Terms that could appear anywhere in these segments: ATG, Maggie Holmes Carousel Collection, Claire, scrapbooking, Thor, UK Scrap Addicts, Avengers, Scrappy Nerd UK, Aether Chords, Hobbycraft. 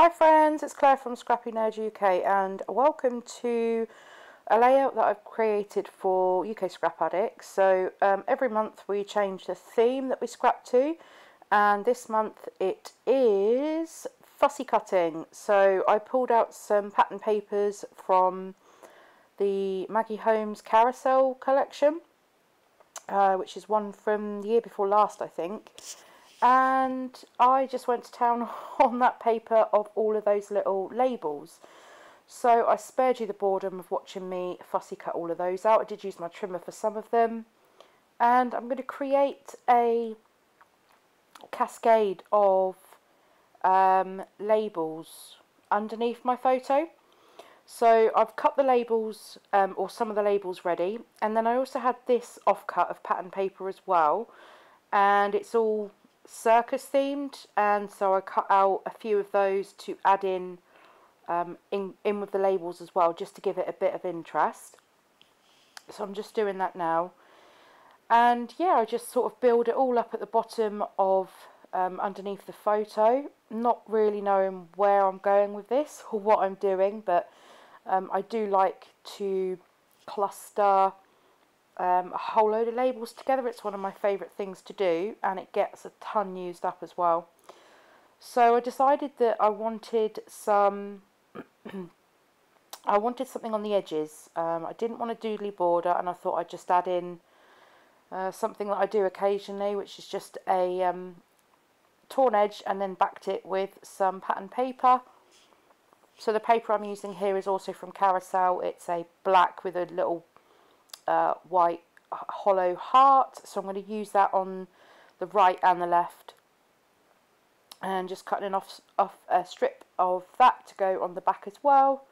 Hi friends, it's Claire from Scrappy Nerd UK and welcome to a layout that I've created for UK Scrap Addicts. So every month we change the theme that we scrap to, and this month it is fussy cutting. So I pulled out some pattern papers from the Maggie Holmes Carousel Collection, which is one from the year before last, I think. And I just went to town on that paper of all of those little labels. So I spared you the boredom of watching me fussy cut all of those out. I did use my trimmer for some of them. And I'm going to create a cascade of labels underneath my photo. So I've cut the labels, or some of the labels ready. And then I also had this offcut of pattern paper as well. And it's all circus themed, and so I cut out a few of those to add in with the labels as well, just to give it a bit of interest. So I'm just doing that now, and yeah, I just sort of build it all up at the bottom of underneath the photo, not really knowing where I'm going with this or what I'm doing, but I do like to cluster a whole load of labels together. It's one of my favourite things to do, and it gets a ton used up as well. So I decided that I wanted some I wanted something on the edges. I didn't want a doodly border, and I thought I'd just add in something that I do occasionally, which is just a torn edge, and then backed it with some pattern paper. So the paper I'm using here is also from Carousel. It's a black with a little white hollow heart, so I'm going to use that on the right and the left, and just cutting off a strip of that to go on the back as well.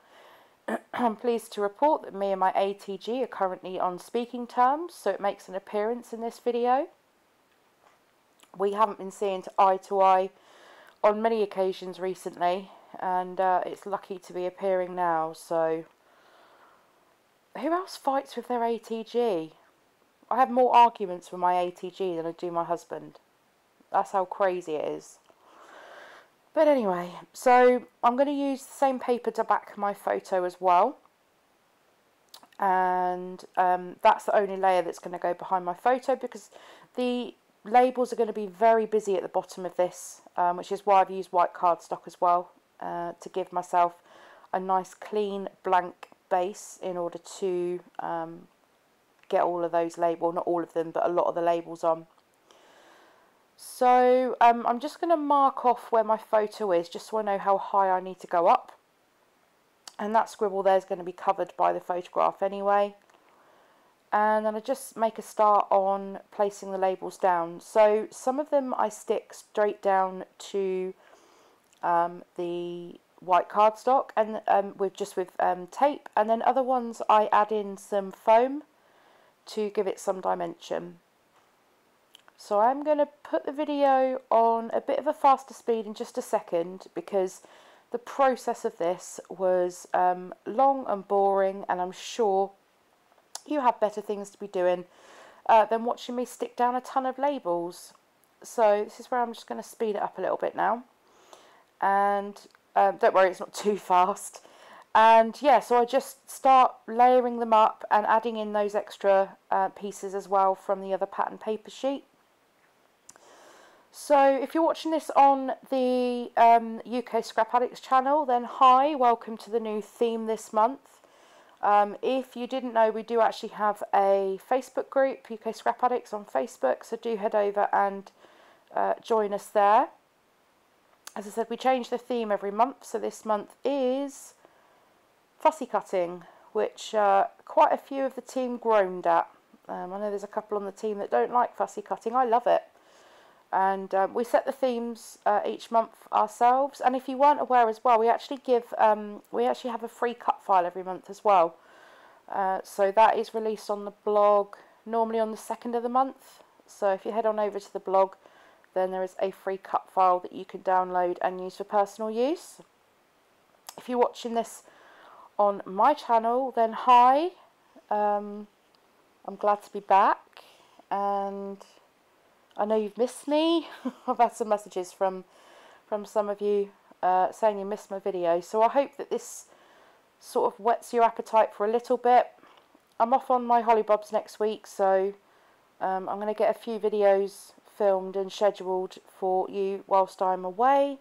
I'm pleased to report that me and my ATG are currently on speaking terms, so it makes an appearance in this video. We haven't been seeing eye to eye on many occasions recently, and it's lucky to be appearing now. So who else fights with their ATG? I have more arguments with my ATG than I do my husband. That's how crazy it is. But anyway, so I'm going to use the same paper to back my photo as well. And that's the only layer that's going to go behind my photo, because the labels are going to be very busy at the bottom of this, which is why I've used white cardstock as well, to give myself a nice clean blank base in order to get all of those labels, well, not all of them, but a lot of the labels on. So I'm just going to mark off where my photo is, just so I know how high I need to go up, and that scribble there is going to be covered by the photograph anyway. And then I just make a start on placing the labels down. So some of them I stick straight down to the white cardstock, and with tape, and then other ones I add in some foam to give it some dimension. So I'm going to put the video on a bit of a faster speed in just a second, because the process of this was long and boring, and I'm sure you have better things to be doing than watching me stick down a ton of labels. So this is where I'm just going to speed it up a little bit now, and don't worry, it's not too fast. And yeah, so I just start layering them up and adding in those extra pieces as well from the other pattern paper sheet. So if you're watching this on the UK Scrap Addicts channel, then hi, welcome to the new theme this month. If you didn't know, we do actually have a Facebook group, UK Scrap Addicts on Facebook, so do head over and join us there. As I said, we change the theme every month, so this month is fussy cutting, which quite a few of the team groaned at. I know there's a couple on the team that don't like fussy cutting. I love it. And we set the themes each month ourselves. And if you weren't aware as well, we actually give we actually have a free cut file every month as well. So that is released on the blog normally on the 2nd of the month. So if you head on over to the blog, then there is a free cut file that you can download and use for personal use. If you're watching this on my channel, then hi, I'm glad to be back, and I know you've missed me. I've had some messages from some of you saying you missed my video. So I hope that this sort of whets your appetite for a little bit. I'm off on my Hollybobs next week, so I'm going to get a few videos filmed and scheduled for you whilst I'm away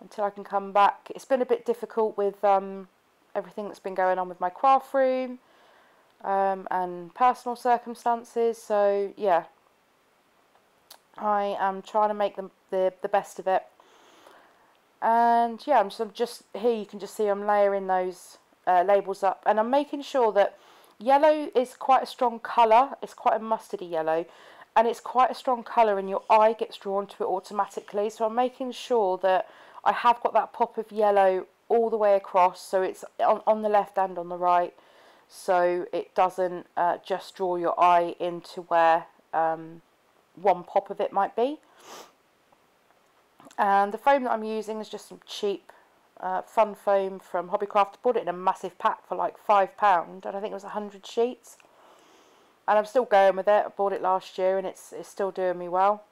until I can come back. It's been a bit difficult with everything that's been going on with my craft room and personal circumstances, so yeah, I am trying to make the best of it. And yeah, I'm just here, you can just see I'm layering those labels up, and I'm making sure that yellow is quite a strong colour. It's quite a mustardy yellow, and it's quite a strong colour, and your eye gets drawn to it automatically. So I'm making sure that I have got that pop of yellow all the way across, so it's on the left and on the right, so it doesn't just draw your eye into where one pop of it might be. And the foam that I'm using is just some cheap fun foam from Hobbycraft. I bought it in a massive pack for like £5, and I think it was 100 sheets. And I'm still going with it. I bought it last year, and it's still doing me well.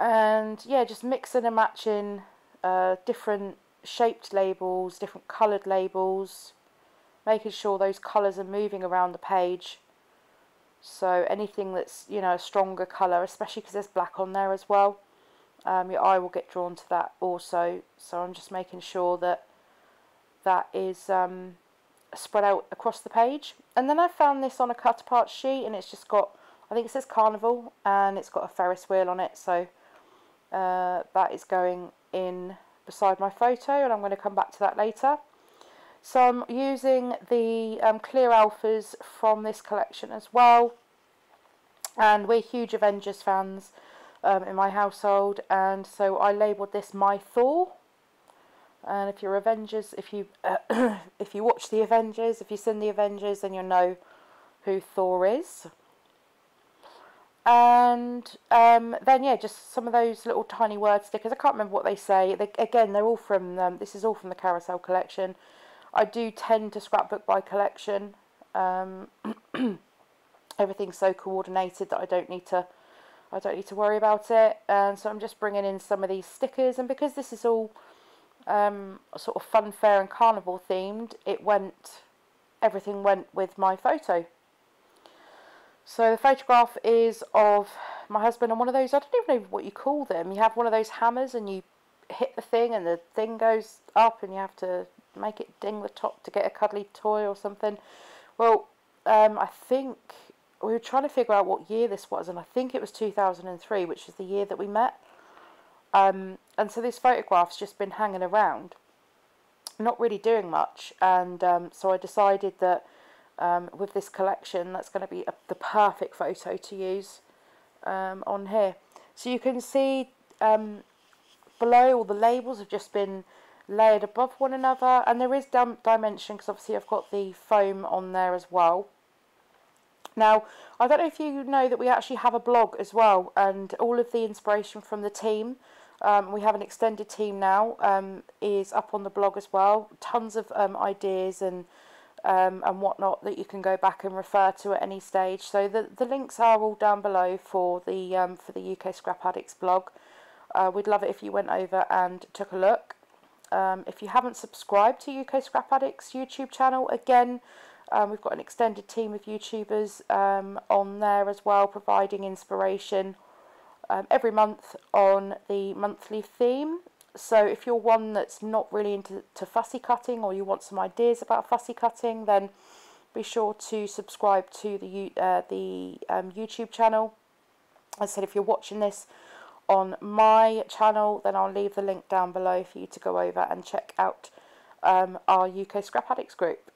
And yeah, just mixing and matching different shaped labels, different coloured labels, making sure those colours are moving around the page. So anything that's, you know, a stronger colour, especially because there's black on there as well, your eye will get drawn to that also. So I'm just making sure that that is spread out across the page. And then I found this on a cut apart sheet, and it's just got, I think it says Carnival, and it's got a Ferris wheel on it. So that is going in beside my photo, and I'm going to come back to that later. So I'm using the Clear Alphas from this collection as well, and we're huge Avengers fans in my household, and so I labelled this my Thor. And if you're Avengers, if you if you watch the Avengers, if you've seen the Avengers, then you'll know who Thor is. And then yeah, just some of those little tiny word stickers. I can't remember what they say. Again, they're all from this is all from the Carousel collection. I do tend to scrapbook by collection. Everything's so coordinated that I don't need to worry about it. And so I'm just bringing in some of these stickers, and because this is all sort of fun, fair, and carnival themed, everything went with my photo. So the photograph is of my husband on one of those, I don't even know what you call them. You have one of those hammers, and you hit the thing, and the thing goes up, and you have to make it ding the top to get a cuddly toy or something. Well, I think we were trying to figure out what year this was, and I think it was 2003, which is the year that we met. And so this photograph's just been hanging around, not really doing much. And so I decided that with this collection, that's going to be the perfect photo to use on here. So you can see below, all the labels have just been layered above one another, and there is dimension, because obviously I've got the foam on there as well. Now, I don't know if you know that we actually have a blog as well, and all of the inspiration from the team, we have an extended team now, is up on the blog as well. Tons of ideas and whatnot that you can go back and refer to at any stage. So the links are all down below for the UK Scrap Addicts blog. We'd love it if you went over and took a look. If you haven't subscribed to UK Scrap Addicts YouTube channel, again, we've got an extended team of YouTubers on there as well, providing inspiration every month on the monthly theme. So if you're one that's not really into fussy cutting, or you want some ideas about fussy cutting, then be sure to subscribe to the YouTube channel. As I said, if you're watching this on my channel, then I'll leave the link down below for you to go over and check out our UK Scrap Addicts group,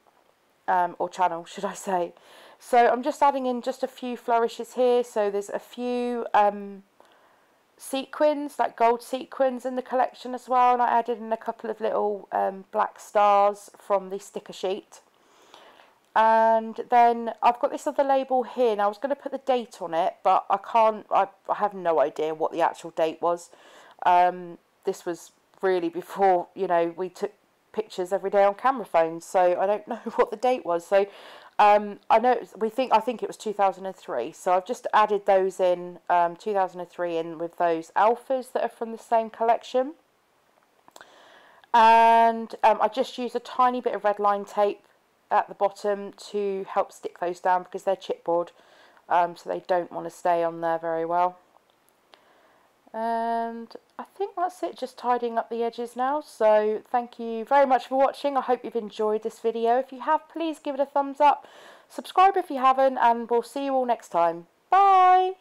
or channel, should I say. So I'm just adding in just a few flourishes here. So there's a few sequins, like gold sequins, in the collection as well, and I added in a couple of little black stars from the sticker sheet. And then I've got this other label here, and I was going to put the date on it, but I can't, I have no idea what the actual date was. This was really before, you know, we took pictures every day on camera phones, so I don't know what the date was. So I know I think it was 2003, so I've just added those in, 2003 in with those alphas that are from the same collection. And I just used a tiny bit of red line tape at the bottom to help stick those down because they're chipboard, so they don't want to stay on there very well. And I think that's it, just tidying up the edges now. So thank you very much for watching. I hope you've enjoyed this video. If you have, please give it a thumbs up, subscribe if you haven't, and we'll see you all next time. Bye!